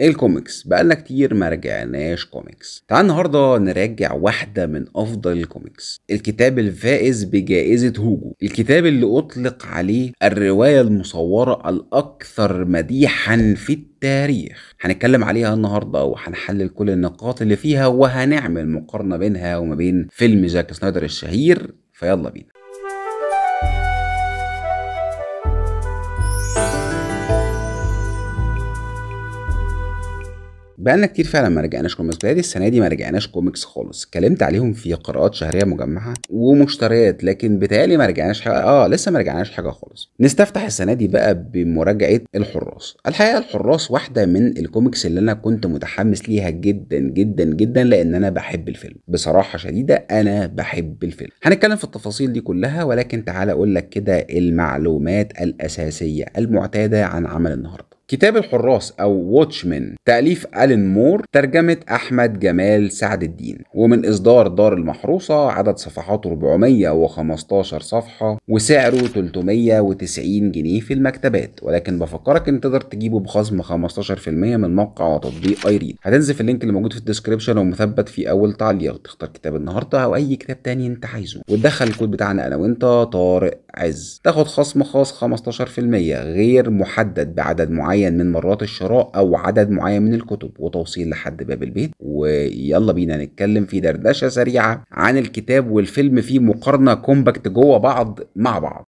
الكوميكس بقالنا كتير ما رجعناش كوميكس. تعال النهارده نراجع واحده من افضل الكوميكس، الكتاب الفائز بجائزه هوجو، الكتاب اللي اطلق عليه الروايه المصوره الاكثر مديحا في التاريخ. هنتكلم عليها النهارده وهنحلل كل النقاط اللي فيها وهنعمل مقارنه بينها وما بين فيلم زاك سنايدر الشهير. فيلا بينا. بقالنا كتير فعلا ما رجعناش كوميكس. بقالي السنه دي ما رجعناش كوميكس خالص، اتكلمت عليهم في قراءات شهريه مجمعه ومشتريات، لكن بتهيألي ما رجعناش حاجه. لسه ما رجعناش حاجه خالص. نستفتح السنه دي بقى بمراجعه الحراس. الحقيقه الحراس واحده من الكوميكس اللي انا كنت متحمس ليها جدا جدا جدا، لان انا بحب الفيلم بصراحه شديده. انا بحب الفيلم، هنتكلم في التفاصيل دي كلها، ولكن تعال اقول لك كده المعلومات الاساسيه المعتاده عن عمل النهارده. كتاب الحراس أو واتشمن، تأليف ألان مور، ترجمة أحمد جمال سعد الدين، ومن إصدار دار المحروسة. عدد صفحاته 415 صفحة، وسعره 390 جنيه في المكتبات، ولكن بفكرك إن تقدر تجيبه بخصم 15% من موقع وتطبيق ايريد. هتنزل في اللينك اللي موجود في الديسكريبشن ومثبت في أول تعليق، تختار كتاب النهاردة أو أي كتاب تاني أنت عايزه، وتدخل الكود بتاعنا أنا وأنت طارق عز، تاخد خصم خاص 15%، غير محدد بعدد معين من مرات الشراء او عدد معين من الكتب، وتوصيل لحد باب البيت. ويلا بينا نتكلم في دردشه سريعه عن الكتاب والفيلم في مقارنه كومباكت جوه بعض مع بعض.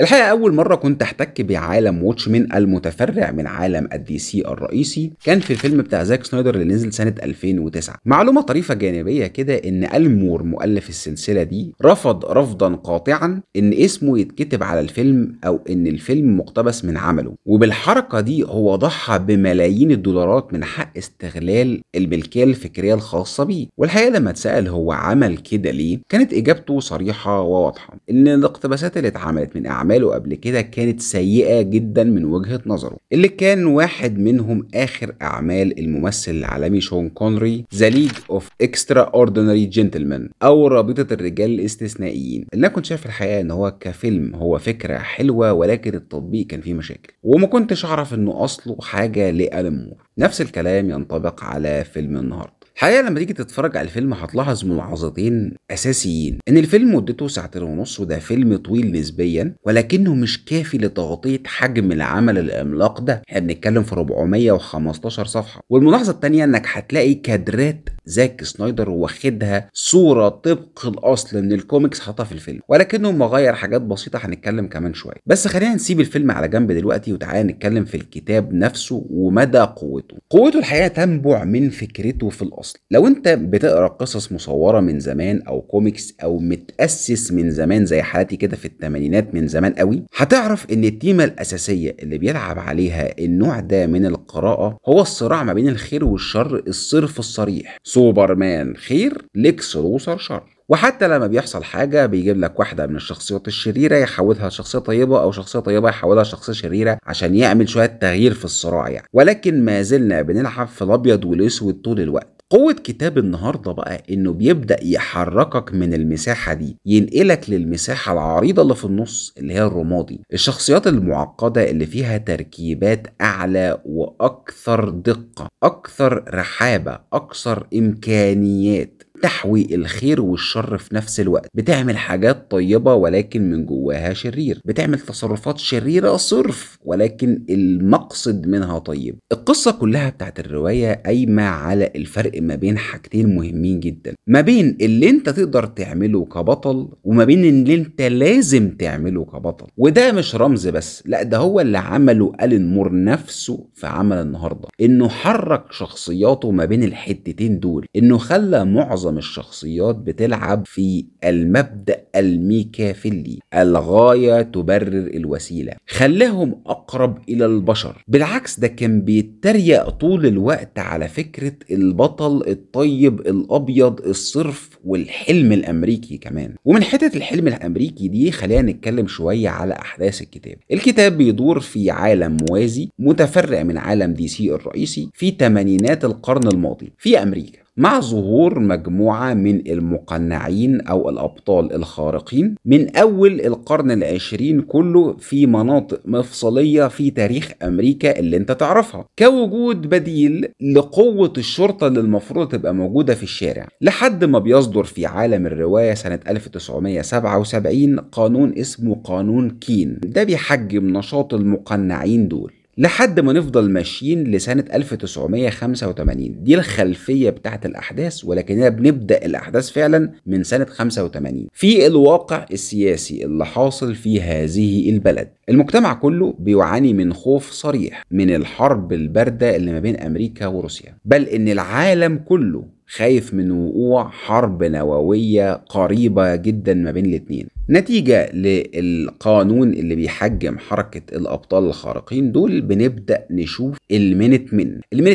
الحقيقه اول مره كنت احتك بعالم واتشمن المتفرع من عالم الدي سي الرئيسي كان في الفيلم بتاع زاك سنايدر اللي نزل سنه 2009. معلومه طريفه جانبيه كده، ان ألان مور مؤلف السلسله دي رفض رفضا قاطعا ان اسمه يتكتب على الفيلم او ان الفيلم مقتبس من عمله، وبالحركه دي هو ضحى بملايين الدولارات من حق استغلال الملكيه الفكريه الخاصه بيه. والحقيقه لما اتسال هو عمل كده ليه، كانت اجابته صريحه وواضحه، ان الاقتباسات اللي اتعملت من أعماله قبل كده كانت سيئة جدا من وجهة نظره، اللي كان واحد منهم آخر أعمال الممثل العالمي شون كونري The League of Extraordinary Gentlemen أو رابطة الرجال الاستثنائيين. اللي أنا كنت شايف الحقيقة إن هو كفيلم هو فكرة حلوة، ولكن التطبيق كان فيه مشاكل، وما كنتش أعرف إنه أصله حاجة لألان مور. نفس الكلام ينطبق على فيلم النهاردة. الحقيقه لما تيجي تتفرج على الفيلم هتلاحظ ملاحظتين اساسيين، ان الفيلم مدته ساعتين ونص، وده فيلم طويل نسبيا، ولكنه مش كافي لتغطيه حجم العمل العملاق ده. احنا بنتكلم في 415 صفحه. والملاحظه الثانيه انك هتلاقي كادرات زاك سنايدر واخدها صوره طبق الاصل من الكوميكس حاطها في الفيلم، ولكنه مغير حاجات بسيطه هنتكلم كمان شويه. بس خلينا نسيب الفيلم على جنب دلوقتي، وتعالى نتكلم في الكتاب نفسه ومدى قوته. قوته الحقيقه تنبع من فكرته في الأصل. لو انت بتقرا قصص مصوره من زمان او كوميكس او متاسس من زمان زي حالتي كده في الثمانينات من زمان قوي، هتعرف ان التيمه الاساسيه اللي بيلعب عليها النوع ده من القراءه هو الصراع ما بين الخير والشر الصرف الصريح. سوبرمان خير، ليكس لوثر شر، وحتى لما بيحصل حاجه بيجيب لك واحده من الشخصيات الشريره يحولها لشخصيه طيبه، او شخصيه طيبه يحولها لشخصيه شريره، عشان يعمل شويه تغيير في الصراع يعني. ولكن ما زلنا بنلعب في الابيض والاسود طول الوقت. قوة كتاب النهارده بقى انه بيبدأ يحركك من المساحة دي، ينقلك للمساحة العريضة اللي في النص اللي هي الرمادي، الشخصيات المعقدة اللي فيها تركيبات أعلى وأكثر دقة، أكثر رحابة، أكثر إمكانيات، تحوي الخير والشر في نفس الوقت، بتعمل حاجات طيبة ولكن من جواها شرير، بتعمل تصرفات شريرة صرف ولكن المقصد منها طيب. القصة كلها بتاعت الرواية قايمة على الفرق ما بين حاجتين مهمين جدا، ما بين اللي انت تقدر تعمله كبطل وما بين اللي انت لازم تعمله كبطل. وده مش رمز بس، لا ده هو اللي عمله ألان مور نفسه في عمل النهاردة، انه حرك شخصياته ما بين الحتتين دول، انه خلى معظم الشخصيات بتلعب في المبدأ الميكافيلي، الغاية تبرر الوسيلة، خلاهم أقرب إلى البشر. بالعكس ده كان بيتريق طول الوقت على فكرة البطل الطيب الأبيض الصرف والحلم الأمريكي كمان. ومن حتة الحلم الأمريكي دي خلينا نتكلم شوية على أحداث الكتاب. الكتاب بيدور في عالم موازي متفرع من عالم دي سي الرئيسي في تمانينات القرن الماضي في أمريكا. مع ظهور مجموعة من المقنعين أو الأبطال الخارقين من أول القرن العشرين كله في مناطق مفصلية في تاريخ أمريكا اللي انت تعرفها، كوجود بديل لقوة الشرطة اللي المفروض تبقى موجودة في الشارع، لحد ما بيصدر في عالم الرواية سنة 1977 قانون اسمه قانون كين، ده بيحجم نشاط المقنعين دول، لحد ما نفضل ماشيين لسنة 1985. دي الخلفية بتاعت الأحداث، ولكننا بنبدأ الأحداث فعلا من سنة 85 في الواقع السياسي اللي حاصل في هذه البلد. المجتمع كله بيعاني من خوف صريح من الحرب الباردة اللي ما بين أمريكا وروسيا، بل إن العالم كله خايف من وقوع حرب نووية قريبة جدا ما بين الاتنين، نتيجة للقانون اللي بيحجم حركة الأبطال الخارقين دول. بنبدأ نشوف المينيت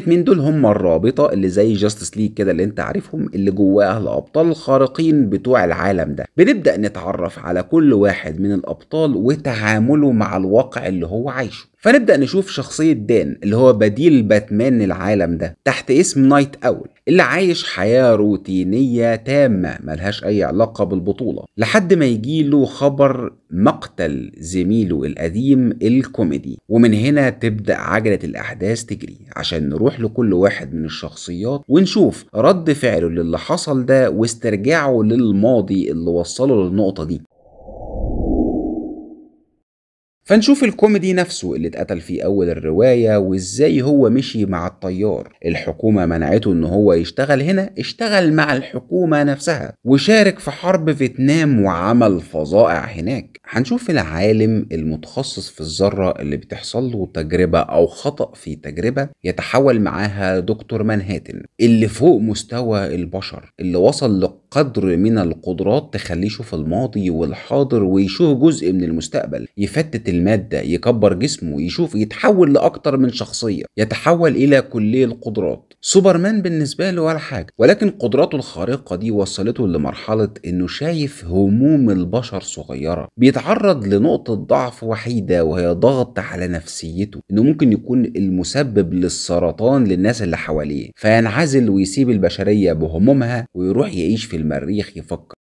من دول هم الرابطة اللي زي جاستس ليج كده اللي انت عارفهم، اللي جواها الأبطال الخارقين بتوع العالم ده. بنبدأ نتعرف على كل واحد من الأبطال وتعامله مع الواقع اللي هو عايشه، فنبدأ نشوف شخصية دان اللي هو بديل باتمان العالم ده تحت اسم نايت أول، اللي عايش حياة روتينية تامة ملهاش أي علاقة بالبطولة، لحد ما يجيله خبر مقتل زميله القديم الكوميدي، ومن هنا تبدأ عجلة الأحداث تجري عشان نروح لكل واحد من الشخصيات ونشوف رد فعله للي حصل ده واسترجاعه للماضي اللي وصله للنقطة دي. فنشوف الكوميدي نفسه اللي اتقتل في أول الرواية وإزاي هو مشي مع الطيار، الحكومة منعته إن هو يشتغل هنا، اشتغل مع الحكومة نفسها وشارك في حرب فيتنام وعمل فظائع هناك. هنشوف العالم المتخصص في الذرة اللي بتحصل له تجربة أو خطأ في تجربة يتحول معاها دكتور مانهاتن اللي فوق مستوى البشر، اللي وصل لقدر من القدرات تخليه يشوف الماضي والحاضر ويشوف جزء من المستقبل، يفتت المادة، يكبر جسمه، يشوف، يتحول لأكتر من شخصية، يتحول إلى كلية القدرات. سوبرمان بالنسبة له ولا حاجة، ولكن قدراته الخارقة دي وصلته لمرحلة إنه شايف هموم البشر صغيرة، بيتعرض لنقطة ضعف وحيدة وهي ضغط على نفسيته، إنه ممكن يكون المسبب للسرطان للناس اللي حواليه، فينعزل ويسيب البشرية بهمومها ويروح يعيش في المريخ يفكر.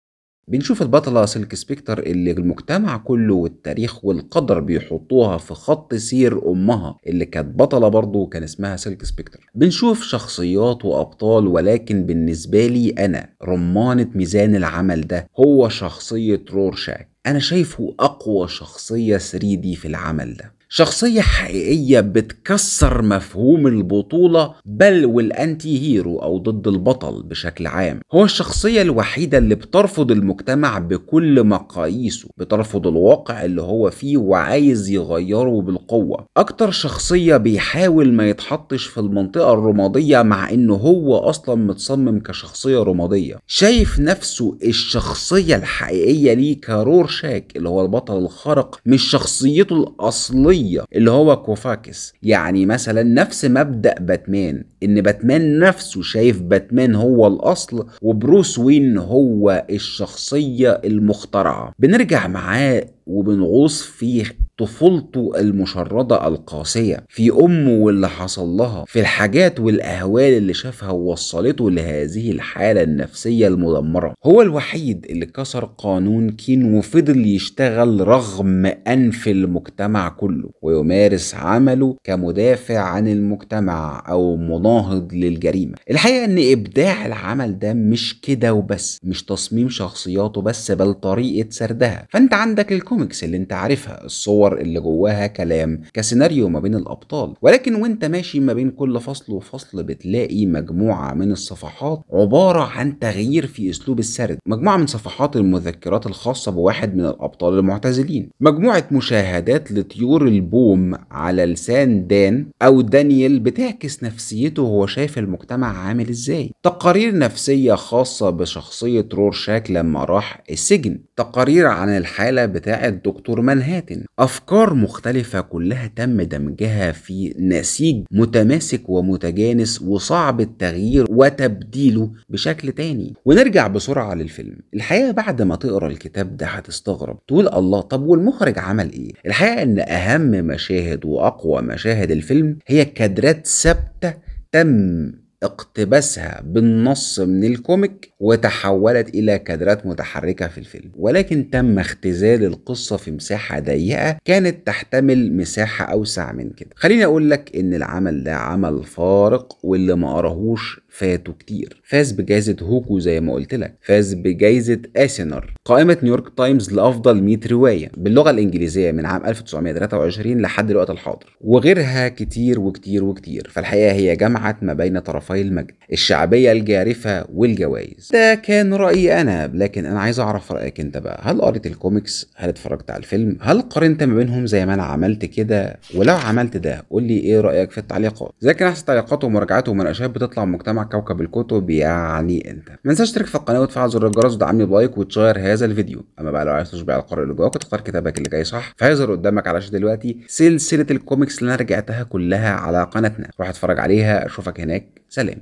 بنشوف البطلة سيلك سبيكتر اللي المجتمع كله والتاريخ والقدر بيحطوها في خط سير أمها اللي كانت بطلة برضه كان اسمها سيلك سبيكتر. بنشوف شخصيات وأبطال، ولكن بالنسبة لي أنا رمانة ميزان العمل ده هو شخصية رورشاك، أنا شايفه أقوى شخصية 3D في العمل ده، شخصية حقيقية بتكسر مفهوم البطولة بل والأنتي هيرو أو ضد البطل بشكل عام. هو الشخصية الوحيدة اللي بترفض المجتمع بكل مقاييسه، بترفض الواقع اللي هو فيه وعايز يغيره بالقوة، أكتر شخصية بيحاول ما يتحطش في المنطقة الرمادية مع إنه هو أصلا متصمم كشخصية رمادية، شايف نفسه الشخصية الحقيقية ليه كرورشاك اللي هو البطل الخارق، مش شخصيته الأصلية اللي هو كوفاكس. يعني مثلا نفس مبدأ باتمان، ان باتمان نفسه شايف باتمان هو الاصل وبروس وين هو الشخصية المخترعة. بنرجع معاه وبنغوص في طفولته المشردة القاسية، في أمه واللي حصل لها، في الحاجات والأهوال اللي شافها ووصلته لهذه الحالة النفسية المدمرة. هو الوحيد اللي كسر قانون كين وفضل يشتغل رغم أنف المجتمع كله، ويمارس عمله كمدافع عن المجتمع أو مناهض للجريمة. الحقيقة إن إبداع العمل ده مش كده وبس، مش تصميم شخصياته بس، بل طريقة سردها. فأنت عندك الكوميكس اللي انت عارفها، الصور اللي جواها كلام كسيناريو ما بين الأبطال، ولكن وانت ماشي ما بين كل فصل وفصل بتلاقي مجموعة من الصفحات عبارة عن تغيير في أسلوب السرد، مجموعة من صفحات المذكرات الخاصة بواحد من الأبطال المعتزلين، مجموعة مشاهدات لطيور البوم على لسان دان أو دانيال بتعكس نفسيته وهو شايف المجتمع عامل ازاي، تقارير نفسية خاصة بشخصية رورشاك لما راح السجن، تقارير عن الحالة بتاعة دكتور مانهاتن، أفكار مختلفة كلها تم دمجها في نسيج متماسك ومتجانس وصعب التغيير وتبديله بشكل تاني. ونرجع بسرعة للفيلم. الحقيقة بعد ما تقرأ الكتاب ده هتستغرب، تقول الله، طب والمخرج عمل إيه؟ الحقيقة إن أهم مشاهد وأقوى مشاهد الفيلم هي كادرات ثابتة تم اقتباسها بالنص من الكوميك وتحولت إلى كادرات متحركة في الفيلم، ولكن تم اختزال القصة في مساحة ضيقة كانت تحتمل مساحة أوسع من كده. خليني أقول لك إن العمل ده عمل فارق، واللي ما قراهوش فاتوا كتير. فاز بجائزة هوكو زي ما قلت لك، فاز بجائزة آسينر، قائمة نيويورك تايمز لأفضل 100 رواية باللغة الإنجليزية من عام 1923 لحد الوقت الحاضر، وغيرها كتير وكتير وكتير. فالحقيقة هي جمعت ما بين طرفي المجد، الشعبية الجارفة والجوائز. ده كان رأيي أنا، لكن أنا عايز أعرف رأيك أنت بقى. هل قريت الكوميكس؟ هل اتفرجت على الفيلم؟ هل قارنت ما بينهم زي ما أنا عملت كده؟ ولو عملت ده قول لي إيه رأيك في التعليقات. زي كان أحسن تعليقات ومراجعات ومناقشات بتطلع من مجتمع كوكب الكتب يعني أنت. ما تنساش تشترك في القناة وتفعل زر الجرس وتدعمني بلايك وتشير هذا الفيديو. أما بقى لو عايز تشبع القارئ اللي جواك وتختار كتابك اللي جاي صح، فهيظهر قدامك على شاشة دلوقتي سلسلة الكوميكس اللي أنا رجعتها كلها على قناتنا. روح اتفرج عليها، أشوفك هناك، سلام.